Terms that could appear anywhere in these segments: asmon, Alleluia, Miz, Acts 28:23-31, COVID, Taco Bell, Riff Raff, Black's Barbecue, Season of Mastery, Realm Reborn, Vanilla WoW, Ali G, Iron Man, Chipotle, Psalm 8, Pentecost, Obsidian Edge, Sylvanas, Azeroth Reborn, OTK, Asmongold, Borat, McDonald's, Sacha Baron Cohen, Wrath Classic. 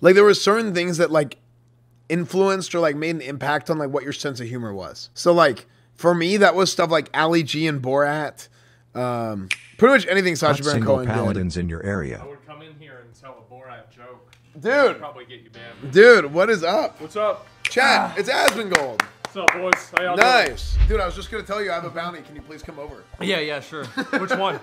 Like, there were certain things that, like, influenced or, like, made an impact on, like, what your sense of humor was. So, like, for me, that was stuff like Ali G and Borat. Pretty much anything Sacha Baron Cohen did. Paladins in your area. I would come in here and tell a Borat joke. Dude. Probably get you banned. Dude, what is up? What's up? Chat, it's Asmongold. What's up, boys? How y'all doing? Dude, I was just going to tell you I have a bounty. Can you please come over? Yeah, yeah, sure. Which one?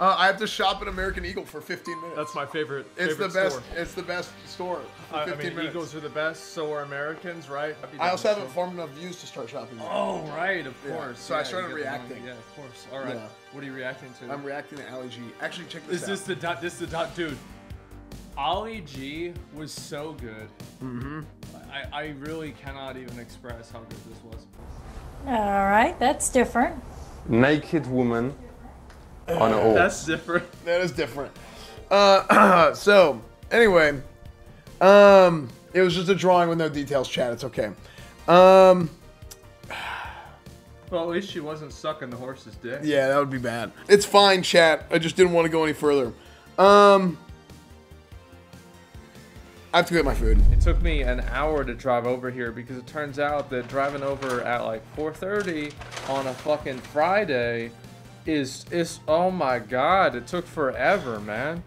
I have to shop at American Eagle for 15 minutes. That's my favorite store. It's the best store for 15 minutes. Eagles are the best, so are Americans, right? I also haven't formed enough views to start shopping. Oh, right, of course. So I started reacting. Yeah, of course. All right. Yeah. What are you reacting to? I'm reacting to Ali G. Actually, check this out. This is the dude. Ali G was so good. Mm-hmm. I really cannot even express how good this was. All right, that's different. Naked woman on a horse. That's different. That is different. So, anyway, it was just a drawing with no details, chat. It's okay. Well, at least she wasn't sucking the horse's dick. Yeah, that would be bad. It's fine, chat. I just didn't want to go any further. I have to get my food. It took me an hour to drive over here because it turns out that driving over at like 4:30 on a fucking Friday is oh my god, it took forever, man.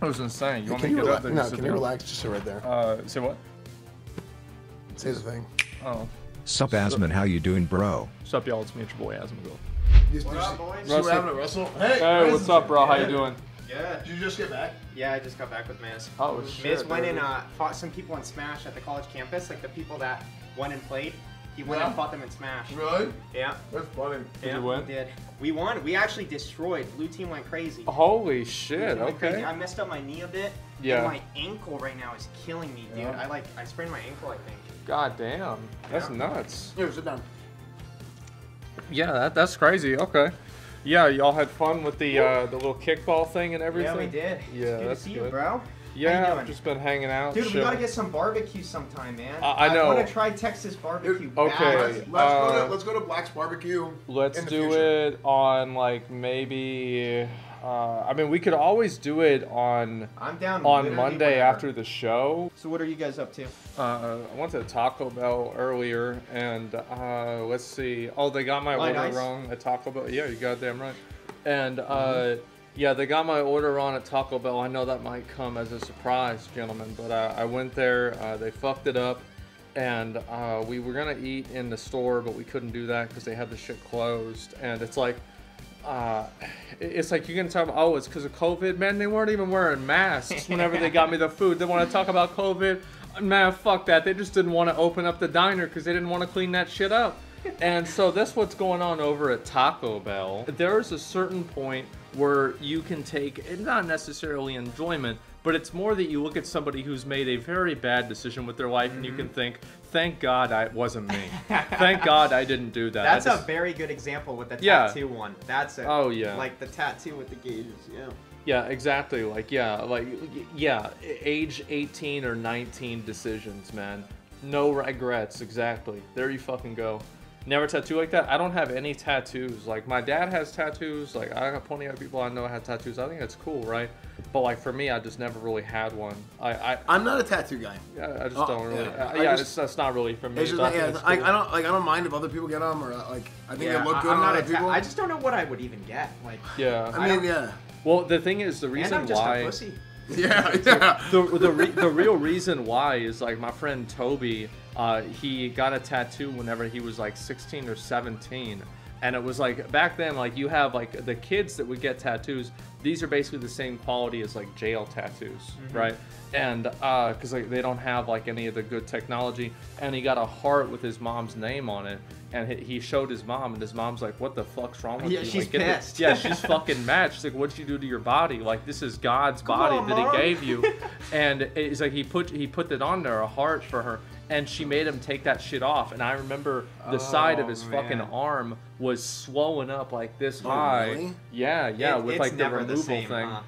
That was insane. You want me to get up there? No, can you relax? Just sit right there. Say what? Say the thing. Oh. Sup, Asmon, how you doing, bro? Sup, y'all, it's me, your boy, Asmongold. What up, boys? Russell. Hey, what's up, bro? How you doing? Yeah. Did you just get back? Yeah, I just got back with Miz. Oh, shit. Miz went and fought some people in Smash at the college campus, like the people that won and played. He went and fought them in Smash. Really? Yeah. That's funny. Yeah, did you win? We did. We won. We actually destroyed. Blue team went crazy. Holy shit, okay. Crazy. I messed up my knee a bit. Yeah. And my ankle right now is killing me, dude. Yeah. I sprained my ankle, I think. God damn. That's nuts. Here, sit down. Yeah, that's crazy. Okay. Yeah, y'all had fun with the little kickball thing and everything. Yeah, we did. Yeah, it's good to see you, bro. Yeah, I've just been hanging out. Dude, we gotta get some barbecue sometime, man. I know. I want to try Texas barbecue. Dude, okay, let's go to Black's Barbecue. Let's do it on like maybe. I mean, we could always do it on. I'm down on Monday after the show. So what are you guys up to? I went to Taco Bell earlier, and let's see. Oh, they got my order wrong at Taco Bell. Yeah, you goddamn right. And yeah, they got my order wrong at Taco Bell. I know that might come as a surprise, gentlemen, but I went there. They fucked it up, and we were gonna eat in the store, but we couldn't do that because they had the shit closed. And it's like. It's like you can tell them, oh, it's because of COVID. Man, they weren't even wearing masks whenever they got me the food. They want to talk about COVID. Man, fuck that. They just didn't want to open up the diner because they didn't want to clean that shit up. And so that's what's going on over at Taco Bell. There's a certain point where you can take, not necessarily enjoyment, but it's more that you look at somebody who's made a very bad decision with their life and you can think, thank God it wasn't me. Thank God I didn't do that. That's a very good example with the tattoo one. That's it. Oh, yeah. Like the tattoo with the gauges, yeah. Yeah, exactly. Like, age 18 or 19 decisions, man. No regrets, exactly. There you fucking go. Never tattoo like that. I don't have any tattoos. Like, my dad has tattoos. Like, I got plenty of people I know have tattoos. I think that's cool, right? But, like, for me, I just never really had one. I'm not a tattoo guy. I just don't really. That's not really for me. I don't mind if other people get them or, like, I think they look good on other people. I just don't know what I would even get. Like, yeah. I mean, yeah. Well, the thing is, the reason and I'm just a pussy. Yeah, yeah. The real reason why is, like, my friend Toby, he got a tattoo whenever he was, like, 16 or 17. And it was, like, back then, like, you have, like, the kids that would get tattoos. These are basically the same quality as, like, jail tattoos, right? And because like, they don't have, like, any of the good technology. And he got a heart with his mom's name on it. And he showed his mom, and his mom's like, what the fuck's wrong with you? She's like, pissed. Yeah, she's fucking mad. She's like, what'd you do to your body? Like, this is God's body that he gave you. And it's like, he put it on there, a heart for her, and she made him take that shit off. And I remember the side of his fucking arm was swollen up like this high. Really? Yeah, yeah, with like the removal thing. Huh?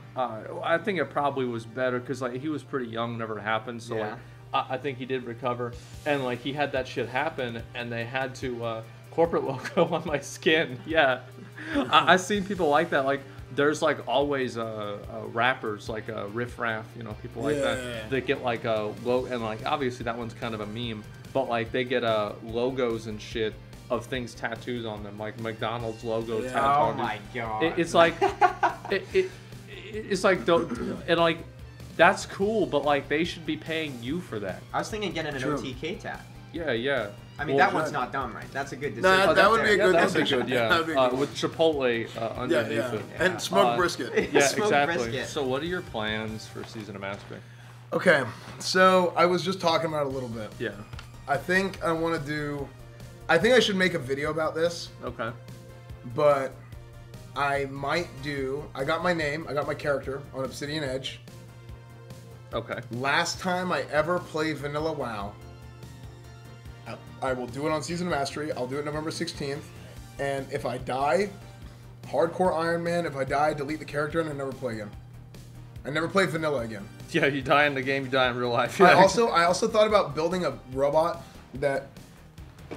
I think it probably was better, because like, he was pretty young whenever it happened, so like, I think he did recover, and like he had that shit happen, and they had to corporate logo on my skin. Yeah, I've seen people like that. Like there's like always rappers like Riff Raff, you know, people like that. They get like a low, and like obviously that one's kind of a meme, but like they get logos and shit of things tattooed on them, like McDonald's logo tattooed. Oh my god! It's like it's like and like that's cool, but like they should be paying you for that. I was thinking getting an OTK tat. Yeah, yeah. I mean, well, that one's not dumb, right? That's a good decision. No, that would be a good decision. Yeah, with Chipotle underneath it. And smoked brisket. Yeah, smoked brisket. So what are your plans for Season of Mastery? Okay, so I was just talking about it a little bit. Yeah. I think I want to do... I think I should make a video about this. Okay. But I might do... I got my name, I got my character on Obsidian Edge. Okay. Last time I ever played Vanilla WoW, I will do it on Season of Mastery. I'll do it November 16th. And if I die, hardcore Iron Man, if I die, I delete the character and I never play again. I never play vanilla again. Yeah, you die in the game, you die in real life. Yeah. I also thought about building a robot that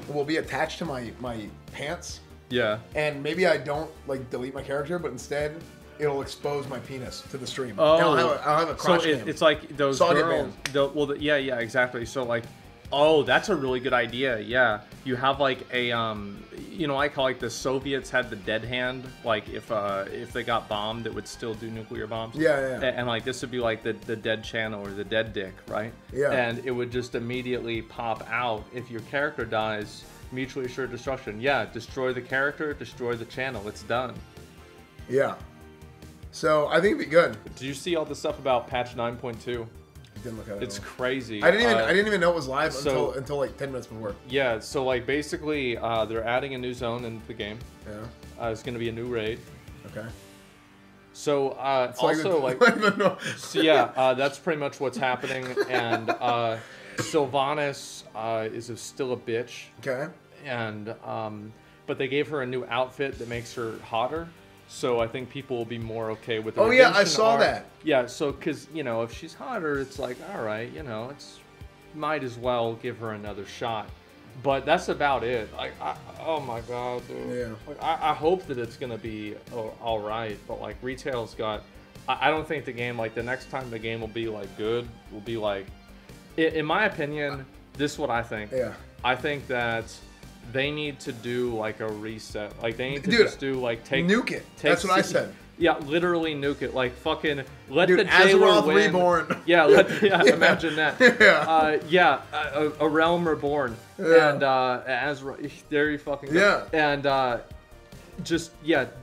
will be attached to my pants. Yeah. And maybe I don't like delete my character, but instead it'll expose my penis to the stream. Oh. And I'll have a crotch game. It's like those girls. Yeah, exactly. So like, oh, that's a really good idea. Yeah, you have like a, you know, I call like the Soviets had the dead hand. Like if they got bombed, it would still do nuclear bombs. Yeah, yeah. And like this would be like the dead channel or the dead dick, right? Yeah. And it would just immediately pop out if your character dies. Mutually assured destruction. Yeah, destroy the character, destroy the channel. It's done. Yeah. So I think it'd be good. Did you see all the stuff about patch 9.2? Didn't look at it. It's crazy. I didn't even know it was live until like 10 minutes before. Yeah, so like basically they're adding a new zone in the game. Yeah. It's gonna be a new raid. Okay. So also like so, yeah, that's pretty much what's happening. And Sylvanas is still a bitch. Okay. And but they gave her a new outfit that makes her hotter. So I think people will be more okay with. Oh yeah, I saw that. Yeah, so because you know if she's hotter, it's like all right, you know, it's might as well give her another shot. But that's about it. Like, oh my god, dude. Yeah. Like, I hope that it's gonna be all right. But like retail's got, I don't think the game like the next time the game will be like good will be like, in my opinion, this is what I think. Yeah. I think that they need to do like a reset. Like they need to just do like nuke it. That's what I said. Yeah, literally nuke it. Like fucking let the jailer win. Azeroth Reborn. Yeah, imagine that. Yeah, a Realm Reborn. Yeah. And Azeroth, there you fucking go. Yeah. And just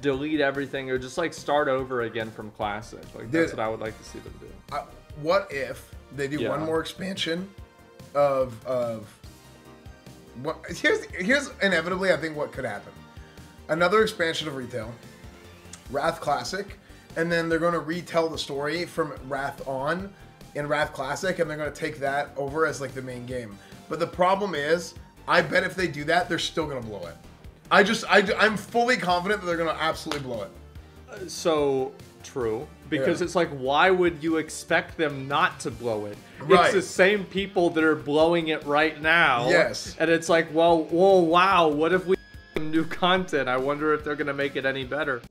delete everything or just like start over again from Classic. Like that's what I would like to see them do. What if they do one more expansion of what, here's inevitably I think what could happen. Another expansion of retail, Wrath Classic, and then they're going to retell the story from Wrath on in Wrath Classic, and they're going to take that over as like the main game. But the problem is, I bet if they do that, they're still going to blow it. I'm fully confident that they're going to absolutely blow it. So true. Because it's like, why would you expect them not to blow it? Right. It's the same people that are blowing it right now. Yes. And it's like, well, whoa, wow, what if we have new content? I wonder if they're going to make it any better.